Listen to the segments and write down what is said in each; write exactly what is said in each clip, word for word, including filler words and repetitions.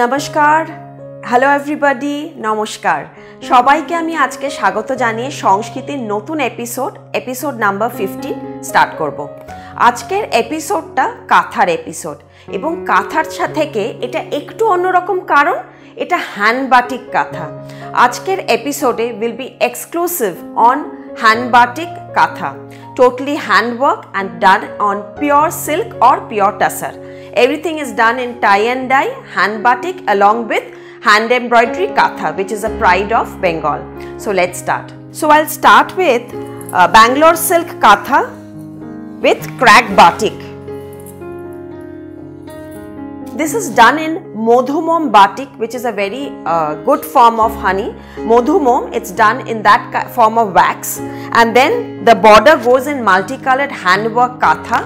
নমস্কার, hello everybody, নমস্কার সবাইকে। আমি আজকে স্বাগত জানিয়ে সংস্কৃতির নতুন episode episode number fifteen start করব। আজকের এপিসোডটা কাথার এপিসোড, এবং কাথার থেকে এটা একটু অন্যরকম, কারণ এটা হ্যান্ড বাটিক কাথা। আজকের এপিসোডে will be exclusive on hand batik kantha, totally hand work and done on pure silk or pure tussar. Everything is done in tie and dye, hand batik along with hand embroidery katha, which is a pride of Bengal. So let's start. So I'll start with uh, Bangalore silk katha with crack batik. This is done in modhumom batik, which is a very uh, good form of honey. Modhumom, it's done in that form of wax, and then the border goes in multicolored handwork katha.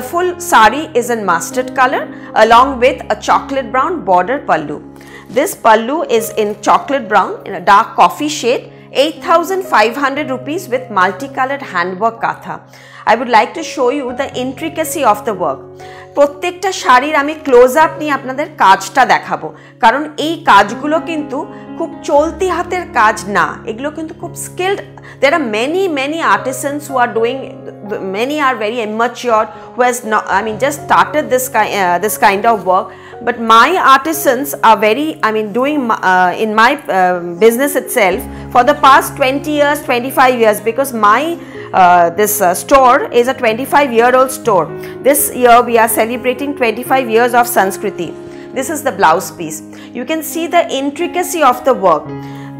The full sari is in mustard color along with a chocolate brown border pallu. This pallu is in chocolate brown in a dark coffee shade, eight thousand five hundred rupees with multicolored handwork katha. I would like to show you the intricacy of the work. প্রত্যেকটা শাড়ির আমি close up নিয়ে আপনাদের কাজটা দেখাবো, কারণ এই কাজগুলো কিন্তু খুব চলতি হাতের কাজ না, এগুলো কিন্তু খুব skilled. There are many many artisans who are doing, many are very immature, who has not, I mean just started this kind uh, this kind of work, but my artisans are very, I mean doing uh, in my uh, business itself for the past twenty years twenty-five years, because my Uh, this uh, store is a twenty-five year old store. This year we are celebrating twenty-five years of Sanskriti. This is the blouse piece. You can see the intricacy of the work.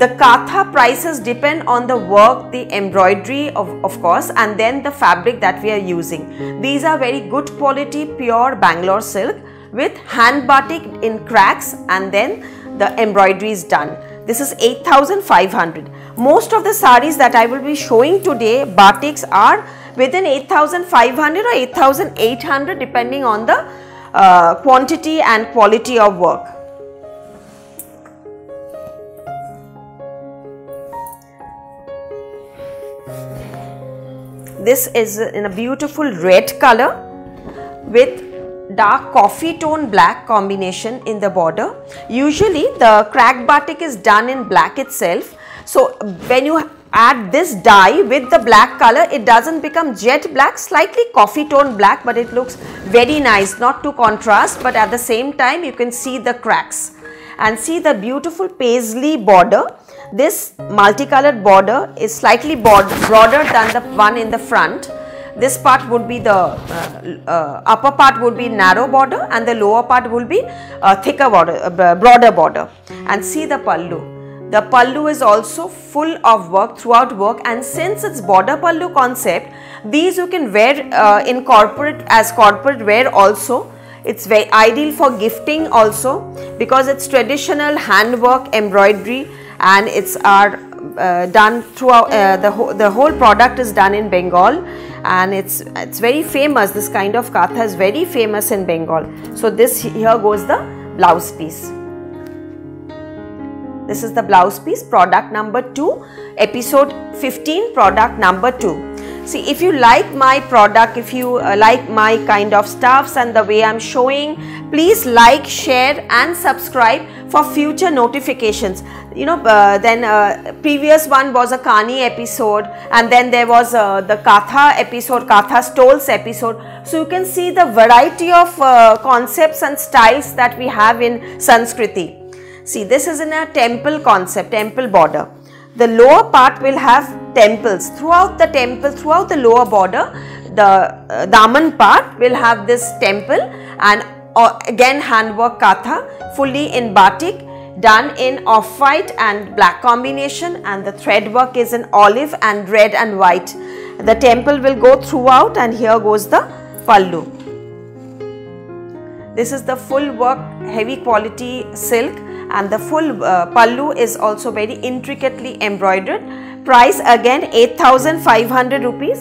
The katha prices depend on the work, the embroidery of, of course, and then the fabric that we are using. These are very good quality pure Bangalore silk with hand batik in cracks, and then the embroidery is done. This is eight thousand five hundred. Most of the sarees that I will be showing today, batiks, are within eight thousand five hundred or eight thousand eight hundred, depending on the uh, quantity and quality of work. This is in a beautiful red color with dark coffee tone black combination in the border. Usually the crack batik is done in black itself. So when you add this dye with the black color, it doesn't become jet black, slightly coffee tone black, but it looks very nice, not to contrast, but at the same time you can see the cracks and see the beautiful paisley border. This multicolored border is slightly broader than the one in the front. This part would be the uh, uh, upper part would be narrow border, and the lower part would be uh, thicker border, uh, broader border. And see the pallu. The pallu is also full of work throughout work, and since it's border pallu concept, these you can wear uh, in corporate, as corporate wear also. It's very ideal for gifting also, because it's traditional handwork embroidery, and it's our uh, done throughout uh, the whole, the whole product is done in Bengal. And it's it's very famous. This kind of katha is very famous in Bengal. So this, here goes the blouse piece. This is the blouse piece, product number two, episode fifteen, product number two. See, if you like my product, if you uh, like my kind of stuffs and the way I'm showing, please like, share and subscribe for future notifications. You know, uh, then uh, previous one was a Kani episode, and then there was uh, the Katha episode, Katha Stoles episode. So you can see the variety of uh, concepts and styles that we have in Sanskriti. See, this is in a temple concept, temple border. The lower part will have temples throughout the temple, throughout the lower border. The uh, daman part will have this temple, and uh, again handwork katha, fully in batik, done in off-white and black combination, and the thread work is in olive and red and white. The temple will go throughout, and here goes the pallu. This is the full work, heavy quality silk, and the full uh, pallu is also very intricately embroidered. Price again eight thousand five hundred rupees,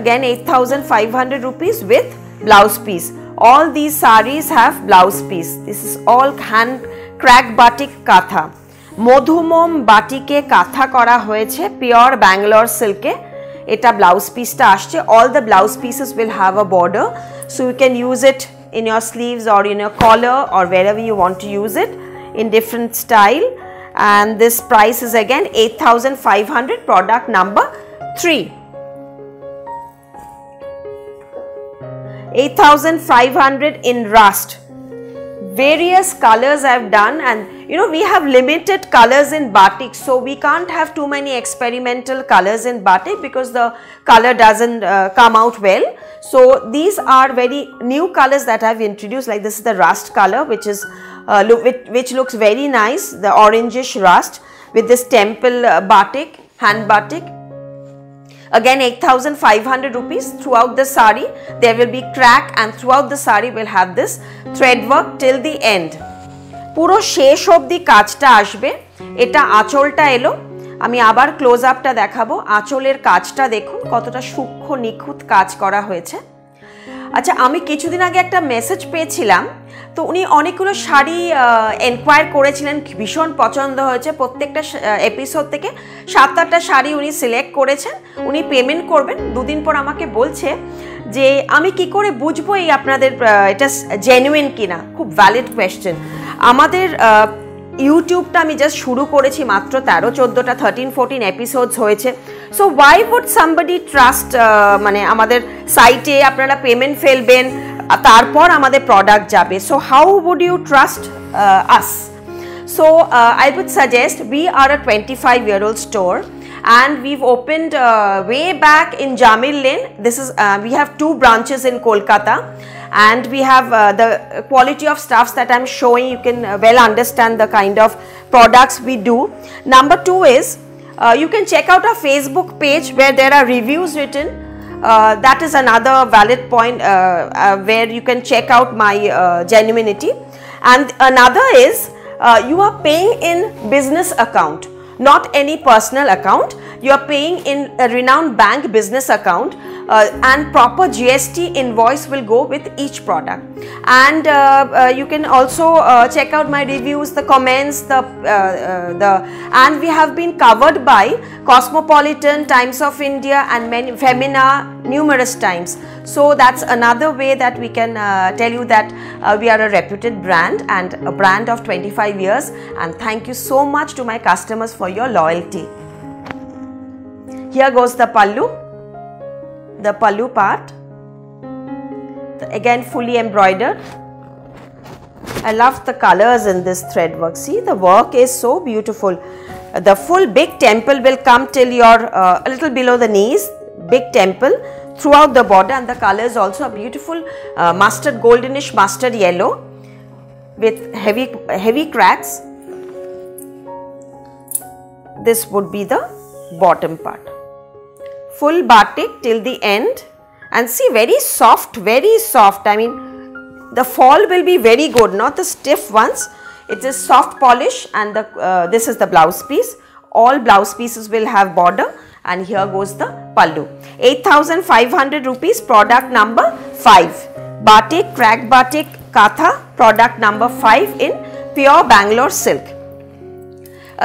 again eight thousand five hundred rupees with blouse piece. All these sarees have blouse piece. This is all hand crack batik katha. Modhumom batike katha kora hoyeche, pure Bangalore silk e. Eta blouse piece ta asche. All the blouse pieces will have a border, so you can use it in your sleeves or in your collar or wherever you want to use it in different style. And this price is again eight thousand five hundred, product number three. eight thousand five hundred in rust. Various colors I've done, and you know we have limited colors in batik, so we can't have too many experimental colors in batik because the color doesn't uh, come out well. So these are very new colors that I've introduced. Like this is the rust color, which is uh, look which, which looks very nice, the orangish rust with this temple uh, batik, hand batik. Again eight thousand five hundred rupees throughout the sari. There will be crack, and throughout the sari will have this thread work till the end. Puro shesh obdi kajta ashbe. Eta acholta elo. Ami abar close up ta dekhabo. Acholer kajta dekhun kotota shukkho nikhut kaj kora hoyeche. Acha ami kichudin age ekta message peyechilam. তো উনি অনেকগুলো sari enquire করেছিলেন, ভীষণ পছন্দ হয়েছে, প্রত্যেকটা episode থেকে সাত আটটা শাড়ি উনি সিলেক্ট করেছেন, উনি পেমেন্ট করবেন। দুদিন পর আমাকে বলছে যে আমি কি করে বুঝবো এই আপনাদের এটা জেনুইন কিনা। খুব ভ্যালিড কোয়েশ্চেন। আমাদের ইউটিউবটা আমি জাস্ট শুরু করেছি মাত্র তেরো চোদ্দোটা থার্টিন ফোরটিন এপিসোডস হয়েছে। So why would somebody trust, মানে আমাদের সাইটে আপনারা পেমেন্ট ফেলবেন তারপর আমাদের প্রোডাক্ট যাবে। So how would you trust us? So I would suggest, we are a twenty five year old store and we've opened way back in Jamil lane. This is we have two branches in Kolkata, and we have uh, the quality of stuffs that I'm showing. You can uh, well understand the kind of products we do. Number two is uh, you can check out our Facebook page where there are reviews written. Uh, that is another valid point uh, uh, where you can check out my uh, genuinity. And another is uh, you are paying in business account, not any personal account. You are paying in a renowned bank business account, uh, and proper G S T invoice will go with each product. And uh, uh, you can also uh, check out my reviews, the comments, the, uh, uh, the and we have been covered by Cosmopolitan, Times of India and many, Femina numerous times. So that's another way that we can uh, tell you that uh, we are a reputed brand and a brand of twenty-five years. And thank you so much to my customers for your loyalty. Here goes the pallu, the pallu part, the again fully embroidered. I love the colors in this thread work. See, the work is so beautiful. The full big temple will come till your uh, a little below the knees, big temple throughout the border, and the colors also are beautiful, uh, mustard, goldenish mustard yellow with heavy, heavy cracks. This would be the bottom part. Full batik till the end, and see, very soft, very soft. I mean, the fall will be very good, not the stiff ones. It is soft polish, and the uh, this is the blouse piece. All blouse pieces will have border, and here goes the pallu. eight thousand five hundred rupees, product number five. Batik, crack batik, katha, product number five in pure Bangalore silk.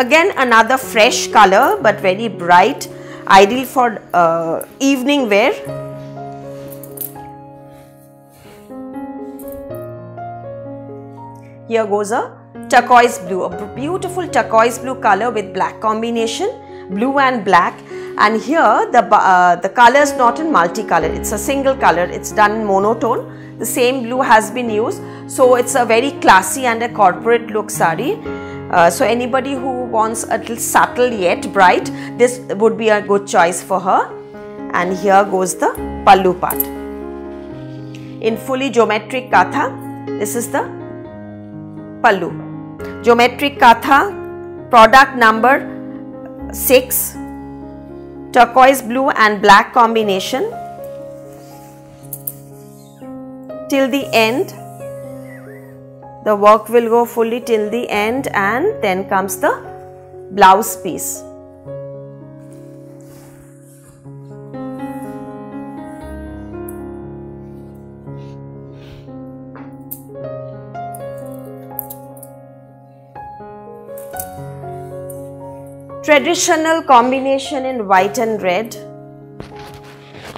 Again another fresh color but very bright, ideal for uh, evening wear. Here goes a turquoise blue, a beautiful turquoise blue color with black combination, blue and black. And here the, uh, the color is not in multicolor, it's a single color, it's done in monotone. The same blue has been used, so it's a very classy and a corporate look sari. Uh, so anybody who wants a little subtle yet bright, this would be a good choice for her. And here goes the pallu part in fully geometric katha. This is the pallu, geometric katha, product number six, turquoise blue and black combination till the end. The work will go fully till the end, and then comes the blouse piece. Traditional combination in white and red.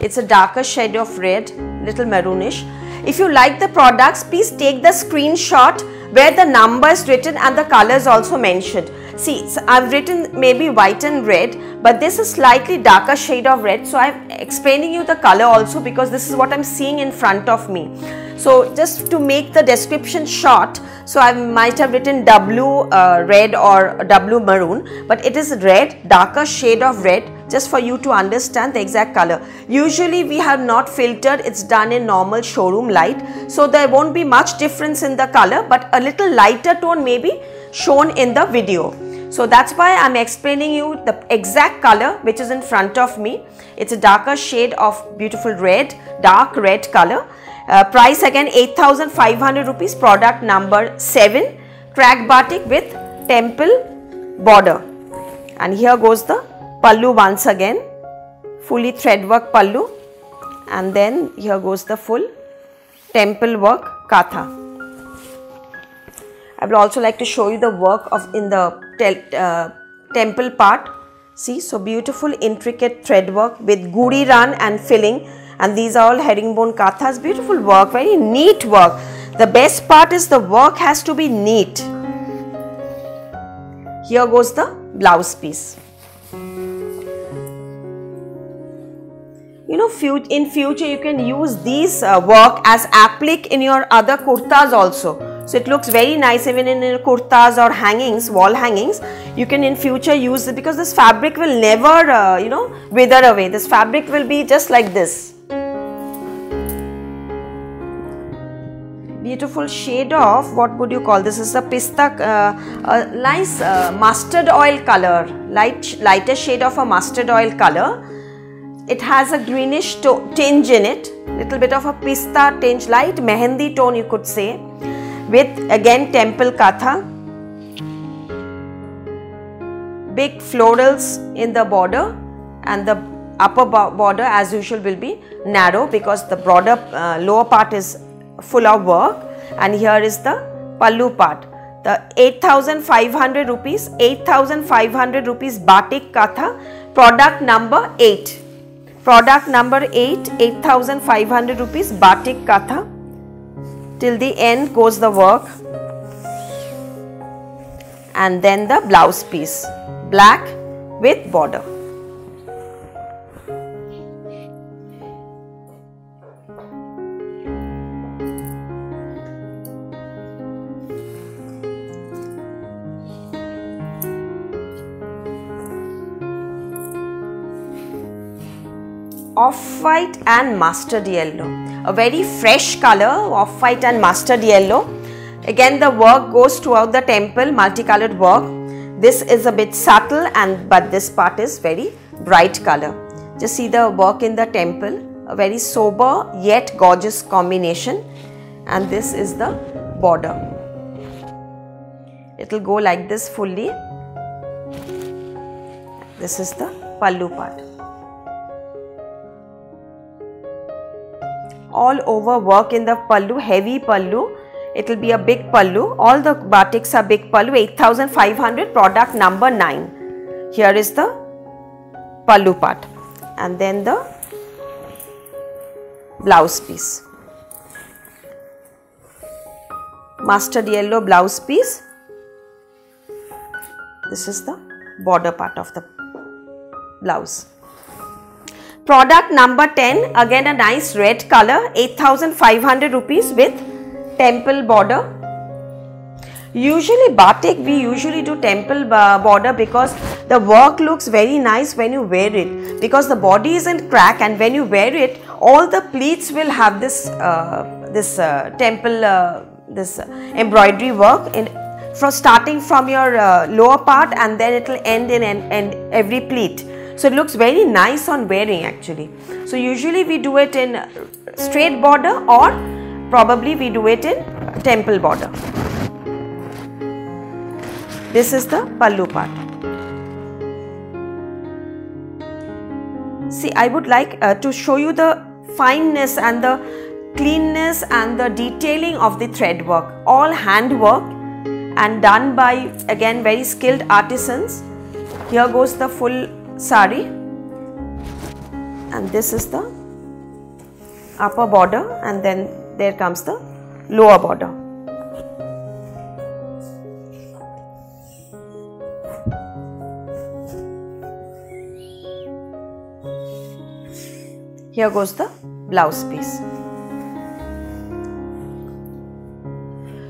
It's a darker shade of red, little maroonish. If you like the products, please take the screenshot where the number is written and the colors also mentioned. See, so I've written maybe white and red, but this is slightly darker shade of red. So I'm explaining you the color also because this is what I'm seeing in front of me. So just to make the description short, so I might have written W uh, red or W maroon, but it is red, darker shade of red, just for you to understand the exact color. Usually we have not filtered, it's done in normal showroom light. So there won't be much difference in the color, but a little lighter tone may be shown in the video. So that's why I'm explaining you the exact color which is in front of me. It's a darker shade of beautiful red, dark red color. Uh, price again eight thousand five hundred rupees, product number seven, crack batik with temple border. And here goes the pallu once again, fully thread work pallu, and then here goes the full temple work katha. I would also like to show you the work of in the tel uh, temple part. See, so beautiful intricate thread work with guri ran and filling, and these are all herringbone kathas. Beautiful work, very neat work. The best part is the work has to be neat. Here goes the blouse piece. You know, in future you can use these uh, work as applique in your other kurtas also. So it looks very nice even in your kurtas or hangings, wall hangings. You can in future use it because this fabric will never, uh, you know, wither away. This fabric will be just like this. Beautiful shade of, what would you call this? This is a pista, uh, a nice uh, mustard oil color, light, lighter shade of a mustard oil color. It has a greenish tinge in it, little bit of a pista tinge, light mehendi tone you could say. With again temple katha, big florals in the border, and the upper border as usual will be narrow because the broader uh, lower part is full of work. And here is the pallu part, the eight thousand five hundred rupees, eight thousand five hundred rupees batik katha, product number eight, product number eight, eight thousand five hundred rupees batik katha. Till the end goes the work, and then the blouse piece, black with border. Off-white and mustard yellow, a very fresh color, off-white and mustard yellow. Again the work goes throughout the temple, multicolored work. This is a bit subtle, and but this part is very bright color. Just see the work in the temple, a very sober yet gorgeous combination. And this is the border, it will go like this fully. This is the pallu part. All over work in the pallu, heavy pallu. It will be a big pallu. All the batiks are big pallu. eight thousand five hundred, product number nine. Here is the pallu part, and then the blouse piece. Mustard yellow blouse piece. This is the border part of the blouse. Product number ten, again a nice red color, eight thousand five hundred rupees with temple border. Usually batik, we usually do temple border because the work looks very nice when you wear it, because the body isn't crack, and when you wear it, all the pleats will have this uh, this uh, temple uh, this embroidery work in, from starting from your uh, lower part, and then it will end in and end every pleat. So it looks very nice on wearing actually. So usually we do it in straight border, or probably we do it in temple border. This is the pallu part. See, I would like uh, to show you the fineness and the cleanness and the detailing of the thread work. All hand work and done by again very skilled artisans. Here goes the full sari, and this is the upper border, and then there comes the lower border. Here goes the blouse piece.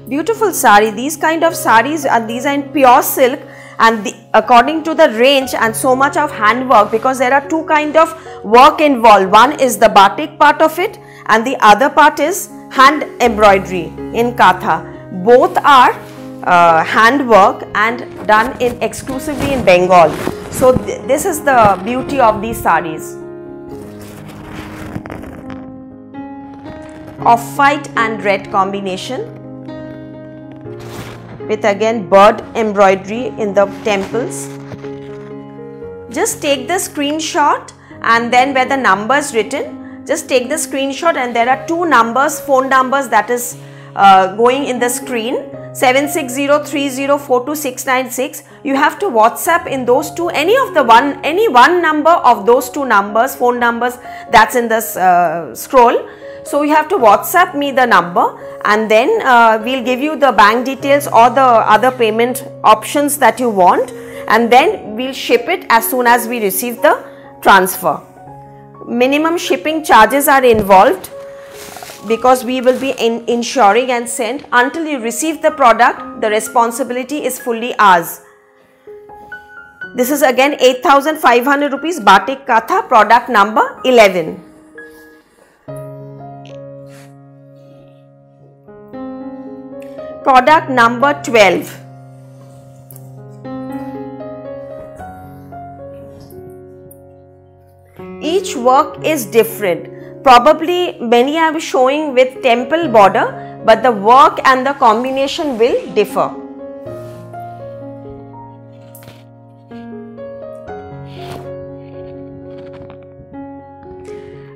Beautiful sari. These kind of saris, and these are in pure silk, and the, according to the range and so much of handwork, because there are two kind of work involved. One is the batik part of it and the other part is hand embroidery in katha. Both are uh, handwork and done in exclusively in Bengal. So th this is the beauty of these saris. Off-white and red combination with again bird embroidery in the temples. Just take the screenshot, and then where the number is written, just take the screenshot, and there are two numbers, phone numbers that is uh, going in the screen, seven six zero three zero four two six nine six. You have to WhatsApp in those two, any of the one, any one number of those two numbers, phone numbers that's in this uh, scroll. So you have to WhatsApp me the number, and then uh, we'll give you the bank details or the other payment options that you want, and then we'll ship it as soon as we receive the transfer. Minimum shipping charges are involved because we will be in insuring and send. Until you receive the product, the responsibility is fully ours. This is again eight thousand five hundred rupees, batik katha, product number eleven. Product number twelve. Each work is different. Probably many I am showing with temple border, but the work and the combination will differ.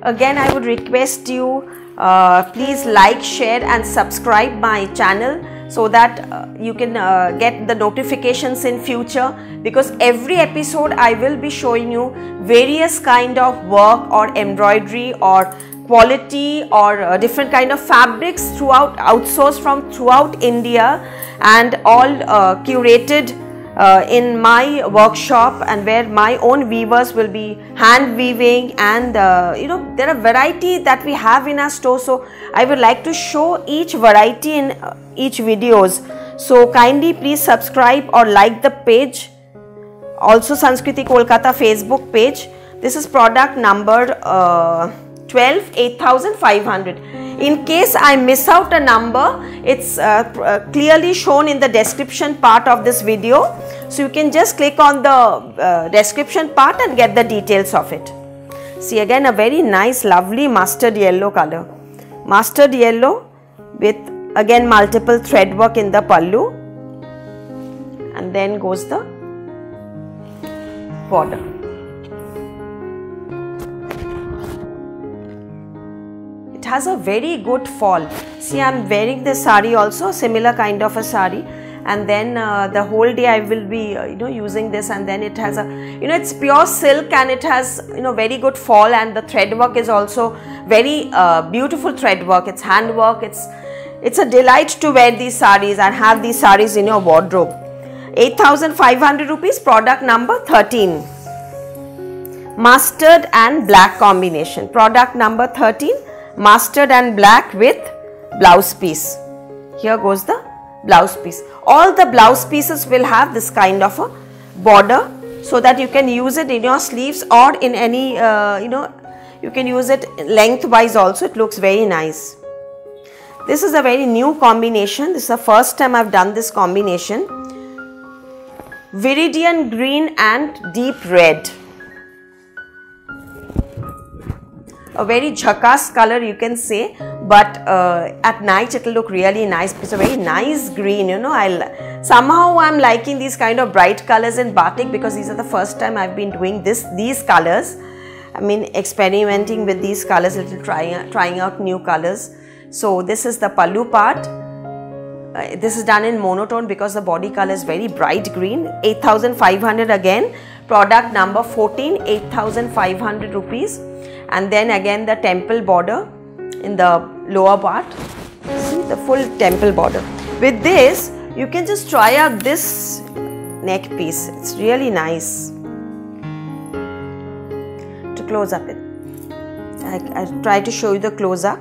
Again, I would request you uh, please like, share and subscribe my channel, so that uh, you can uh, get the notifications in future, because every episode I will be showing you various kind of work or embroidery or quality or uh, different kind of fabrics throughout, outsourced from throughout India, and all uh, curated uh, in my workshop, and where my own weavers will be hand weaving, and uh, you know, there are variety that we have in our store, so I would like to show each variety in uh, each videos. So kindly please subscribe or like the page, also Sanskriti Kolkata Facebook page. This is product number uh, twelve, eight thousand five hundred. In case I miss out a number, it's uh, uh, clearly shown in the description part of this video, so you can just click on the uh, description part and get the details of it. See, again a very nice lovely mustard yellow color, mustard yellow with again multiple thread work in the pallu, and then goes the border. It has a very good fall. See, I am wearing the sari also, similar kind of a sari, and then uh, the whole day I will be uh, you know, using this, and then it has a, you know, it's pure silk, and it has, you know, very good fall, and the thread work is also very uh, beautiful thread work. It's hand work. It's It's a delight to wear these saris and have these saris in your wardrobe. eight thousand five hundred rupees, product number thirteen. Mustard and black combination. Product number thirteen, mustard and black with blouse piece. Here goes the blouse piece. All the blouse pieces will have this kind of a border, so that you can use it in your sleeves or in any, uh, you know, you can use it lengthwise also. It looks very nice. This is a very new combination. This is the first time I have done this combination. Viridian green and deep red. A very jhakass color, you can say, but uh, at night it will look really nice. It's a very nice green, you know. I'll, somehow I am liking these kind of bright colors in batik, because these are the first time I have been doing this, these colors. I mean, experimenting with these colors, little trying, trying out new colors. So this is the pallu part. Uh, this is done in monotone because the body color is very bright green. eight thousand five hundred again, product number fourteen, eight thousand five hundred rupees, and then again the temple border in the lower part. See the full temple border. With this, you can just try out this neck piece. It's really nice. To close up it. I, I try to show you the close up.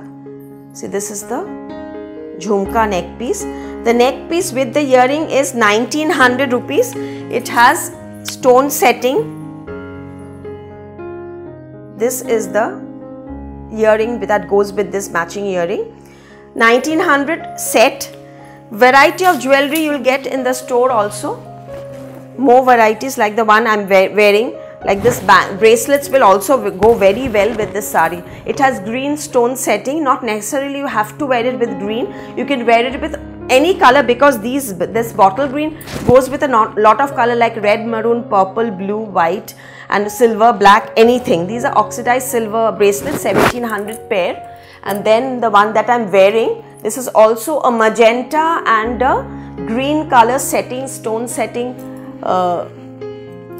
See, this is the jhumka neck piece. The neck piece with the earring is nineteen hundred rupees. It has stone setting. This is the earring that goes with this matching earring. nineteen hundred set. Variety of jewellery you will get in the store also. More varieties like the one I am wearing. Like this band. Bracelets will also go very well with this saree. It has green stone setting. Not necessarily you have to wear it with green. You can wear it with any color because these this bottle green goes with a not, lot of color like red, maroon, purple, blue, white and silver, black, anything. These are oxidized silver bracelets, seventeen hundred pair. And then the one that I'm wearing, this is also a magenta and a green color setting, stone setting, uh,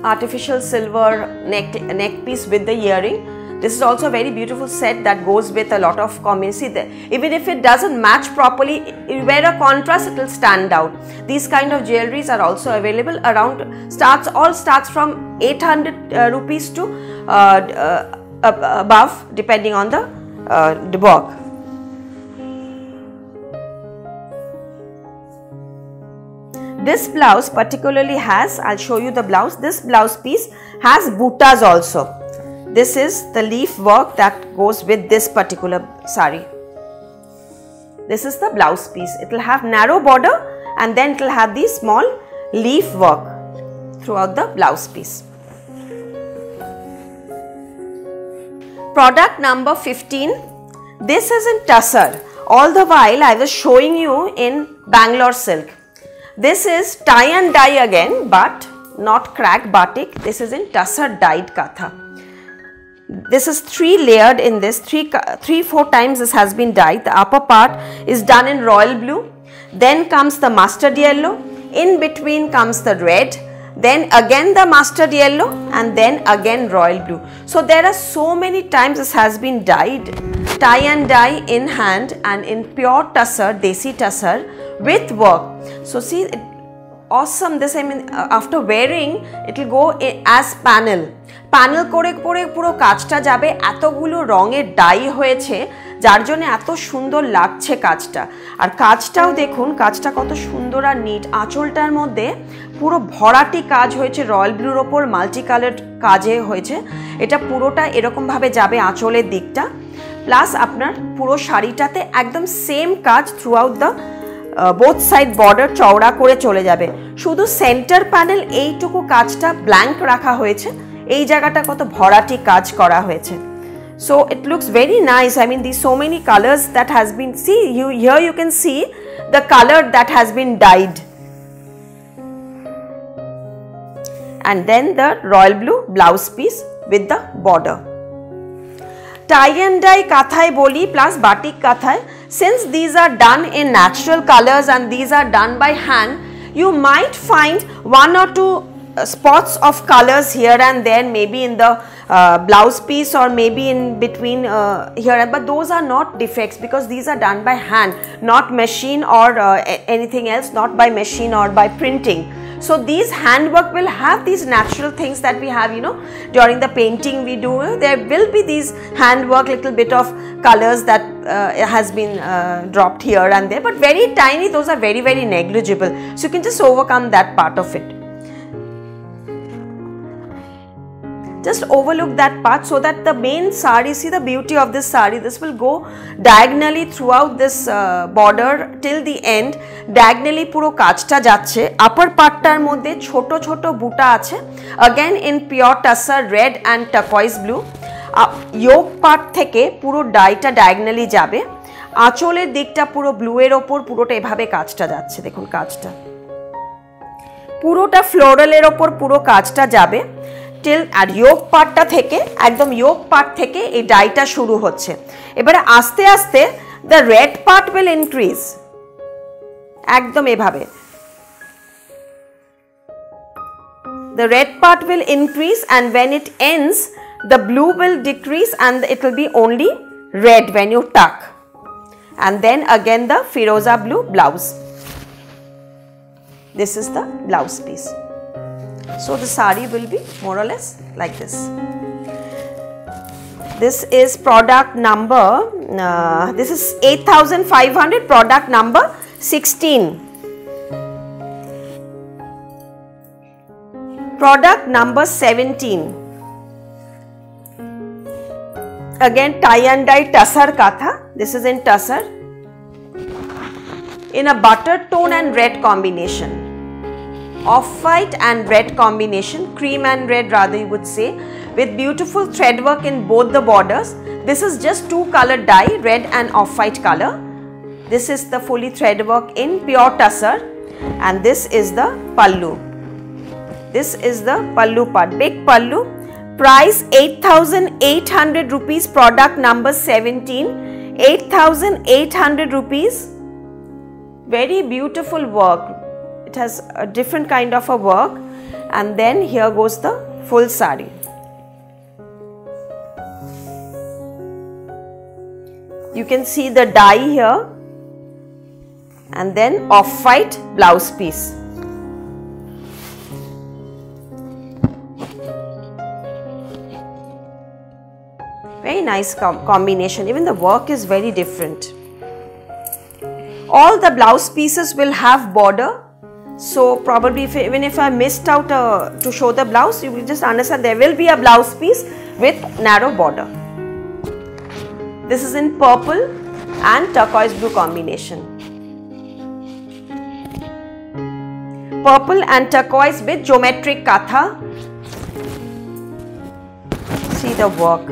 artificial silver neck, neck piece with the earring. This is also a very beautiful set that goes with a lot of combination. Even if it doesn't match properly, you wear a contrast, it will stand out. These kind of jewelries are also available around, starts all starts from eight hundred uh, rupees to uh, uh, above, depending on the uh, the work. This blouse particularly has, I'll show you the blouse, this blouse piece has bootas also. This is the leaf work that goes with this particular saree. This is the blouse piece. It will have narrow border and then it will have the small leaf work throughout the blouse piece. Product number fifteen. This is in tussar. All the while I was showing you in Bangalore silk. This is tie and dye again, but not crack batik. This is in tussar dyed katha. This is three layered in this, three, three, four times this has been dyed. The upper part is done in royal blue, then comes the mustard yellow, in between comes the red, then again the mustard yellow and then again royal blue. So there are so many times this has been dyed, tie and dye in hand and in pure tussar, desi tussar with work. So see, it, awesome this, I mean after wearing it will go as panel. Panel kore pore puro kachta jabe eto gulo ronge dye hoyeche jar jonne eto sundor lagche kachta ar kachtao dekhun kachta koto sundor ar neat aacholtar moddhe puro bhorati kaj hoyeche royal blue opor multi colored kaje hoyeche eta puro ta erokom bhabe jabe aacholer dikta plus apnar puro shari ta te ekdom same kaj throughout the Uh, both side border chaura kore chole jabe shudhu center panel ei tuku kaj ta blank rakha hoyeche ei jaga ta koto bhorati kaj kora hoyeche. So it looks very nice. I mean these so many colors that has been, see you here you can see the color that has been dyed and then the royal blue blouse piece with the border. Tie and dye kathai boli plus batik kathai. Since these are done in natural colors and these are done by hand, you might find one or two spots of colors here and there, maybe in the uh, blouse piece or maybe in between uh, here and, but those are not defects because these are done by hand, not machine or uh, anything else, not by machine or by printing. So these handwork will have these natural things that we have, you know, during the painting we do, there will be these handwork, little bit of colors that uh, has been uh, dropped here and there, but very tiny, those are very, very negligible. So you can just overcome that part of it. Just overlook that part so that the main saree, see the beauty of this saree, this will go diagonally throughout this uh, border till the end, diagonally puro kachta jacche, upper part tar moddhe choto choto buta ache, again in pure tussar red and turquoise blue, uh, yoke part theke puro dye ta diagonally jabe, acholer dikta puro blue er opor puro ta ebhabe kachta jacche, dekhun kachta, puro ta floral er opor puro kachta jabe. আর yoke পার্টটা থেকে একদম ইয়োক part থেকে এই ডাইটা শুরু হচ্ছে এবারে আস্তে আস্তে the red part will increase একদম এভাবে the red part will increase and when it ends the blue will decrease and it will be only red when you tuck. and then again the Firoza blue blouse. This is the blouse piece. So the sari will be more or less like this. This is product number, uh, this is eight thousand five hundred, product number sixteen. Product number seventeen. Again tie and dye tussar katha. This is in tussar in a butter tone and red combination. Off-white and red combination, cream and red rather you would say, with beautiful thread work in both the borders. This is just two color dye, red and off-white color. This is the fully thread work in pure tussar, and this is the pallu. This is the pallu part, big pallu. Price eight thousand eight hundred rupees, product number seventeen, eight thousand eight hundred rupees. Very beautiful work. It has a different kind of a work, and then here goes the full sari. You can see the dye here, and then off-white blouse piece. Very nice com combination, even the work is very different. All the blouse pieces will have border. So probably if, even if I missed out uh, to show the blouse, you will just understand there will be a blouse piece with narrow border. This is in purple and turquoise blue combination. Purple and turquoise with geometric katha. See the work.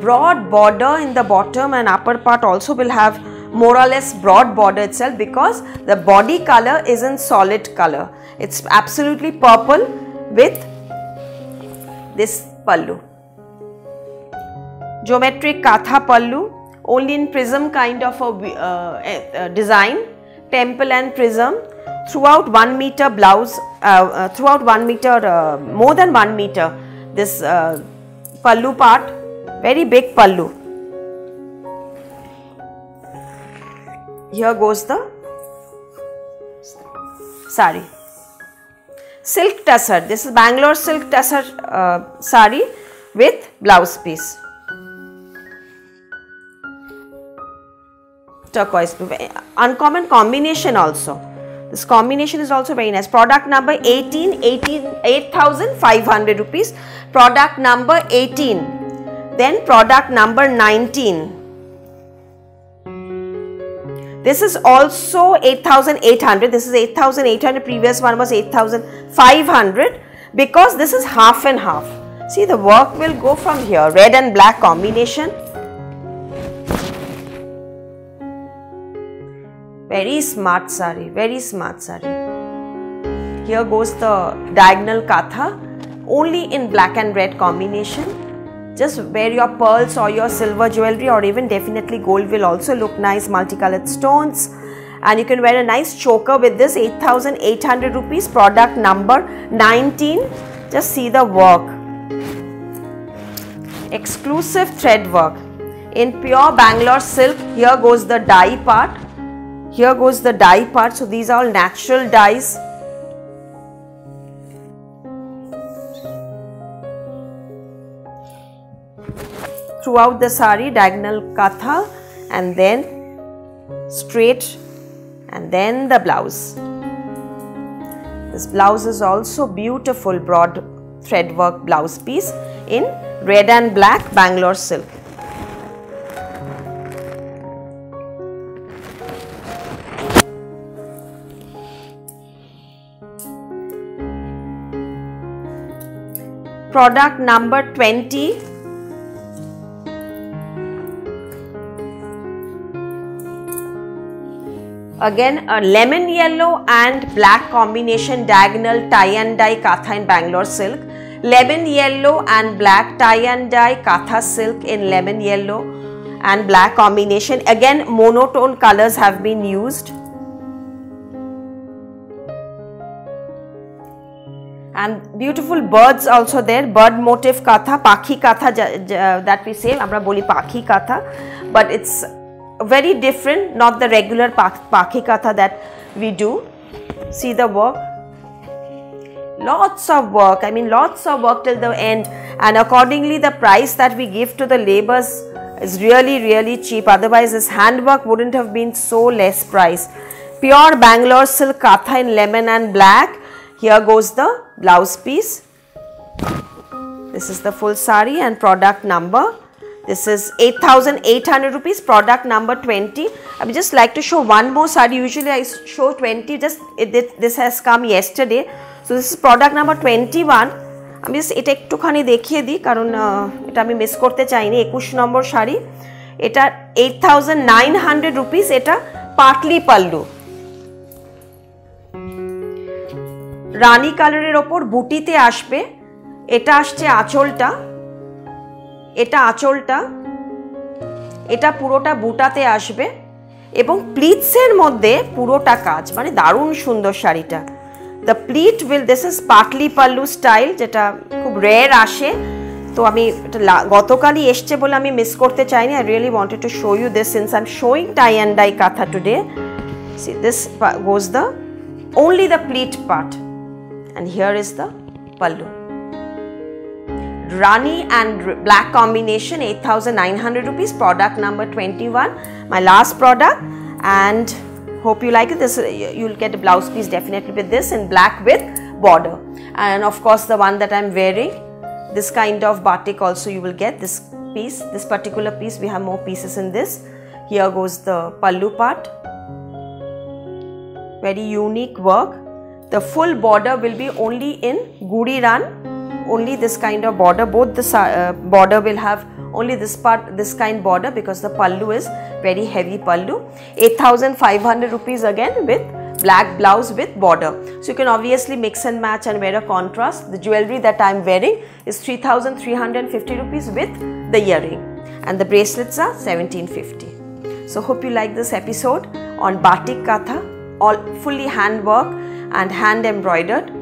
Broad border in the bottom and upper part also will have more or less broad border itself, because the body color is in solid color. It's absolutely purple with this pallu. Geometric katha pallu, only in prism kind of a uh, design, temple and prism. Throughout one meter blouse, uh, uh, throughout one meter, uh, more than one meter, this uh, pallu part, very big pallu. Here goes the sari. Silk tussar. This is Bangalore silk tussar uh, sari with blouse piece. Turquoise blue. Uncommon combination also. This combination is also very nice. Product number eighteen, eighteen, eight thousand five hundred rupees. Product number eighteen. Then product number nineteen. This is also eight thousand eight hundred, this is eight thousand eight hundred, previous one was eight thousand five hundred, because this is half and half. See, the work will go from here, red and black combination. Very smart sari, very smart sari. Here goes the diagonal katha, only in black and red combination. Just wear your pearls or your silver jewellery, or even definitely gold will also look nice, multicolored stones. And you can wear a nice choker with this, eight thousand eight hundred rupees, product number nineteen. Just see the work. Exclusive thread work in pure Bangalore silk. Here goes the dye part. Here goes the dye part. So these are all natural dyes. Throughout the sari, diagonal katha, and then straight, and then the blouse. This blouse is also beautiful, broad thread work blouse piece in red and black Bangalore silk. Product number twenty. Again a lemon yellow and black combination, diagonal tie and dye katha in Bangalore silk. Lemon yellow and black tie and dye katha silk in lemon yellow and black combination. Again monotone colors have been used. And beautiful birds also there, bird motif katha, pakhi katha that we say, amra boli pakhi katha, but it's very different, not the regular pakhi katha that we do. See the work, lots of work, I mean lots of work till the end, and accordingly the price that we give to the laborers is really really cheap, otherwise this handwork wouldn't have been so less price. Pure Bangalore silk katha in lemon and black. Here goes the blouse piece. This is the full sari and product number. This is eight thousand eight hundred rupees, product number twenty. I would just like to show one more sari. Usually I show twenty, just it, this has come yesterday. So this is product number twenty-one. I am just it ektu khani dekhiye di karon eta ami miss korte chai ni. twenty-one number sari, eta eight thousand nine hundred rupees, eta partly pallu. Rani color er opor buti te ashbe, eta asche achol ta, eta achol ta, eta purota buta te ashbe, ebong pleats er moddhe purota kaj, mane darun sundor shari ta. The pleat will, this is partly pallu style, jeta khub rare ashe, to ami gotokali esche bole ami miss korte chaini. I really wanted to show you this since I'm showing tie and dye katha today. See, this goes the only the pleat part, and here is the pallu. Rani and black combination, eight thousand nine hundred rupees, product number twenty-one, my last product, and hope you like it. This, you'll get a blouse piece definitely with this in black with border, and of course the one that I'm wearing, this kind of batik also you will get. This piece, this particular piece, we have more pieces in this. Here goes the pallu part, very unique work. The full border will be only in guri ran, only this kind of border, both the uh, border will have only this part, this kind border, because the pallu is very heavy pallu. eight thousand five hundred rupees again with black blouse with border. So you can obviously mix and match and wear a contrast. The jewellery that I am wearing is three thousand three hundred fifty rupees with the earring, and the bracelets are seventeen fifty. So hope you like this episode on batik katha, all fully handwork and hand embroidered.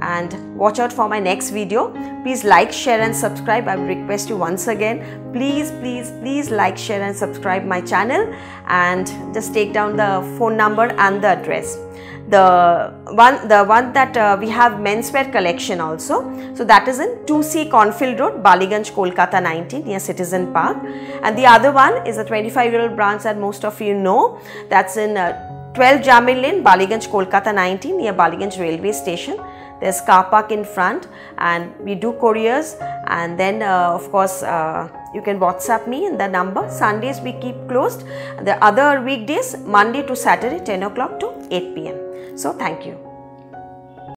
And watch out for my next video. Please like, share and subscribe. I request you once again, please please please like, share and subscribe my channel, and just take down the phone number and the address. The one the one that uh, we have menswear collection also, so that is in two C Cornfield Road, Baliganj, Kolkata nineteen, near Citizen Park, and the other one is a twenty-five year old branch that most of you know, that's in uh, twelve Jamil Lane, Baliganj, Kolkata nineteen, near Baliganj railway station. There's car park in front, and we do couriers, and then uh, of course uh, you can WhatsApp me in the number. Sundays we keep closed, the other weekdays Monday to Saturday ten o'clock to eight p m So thank you.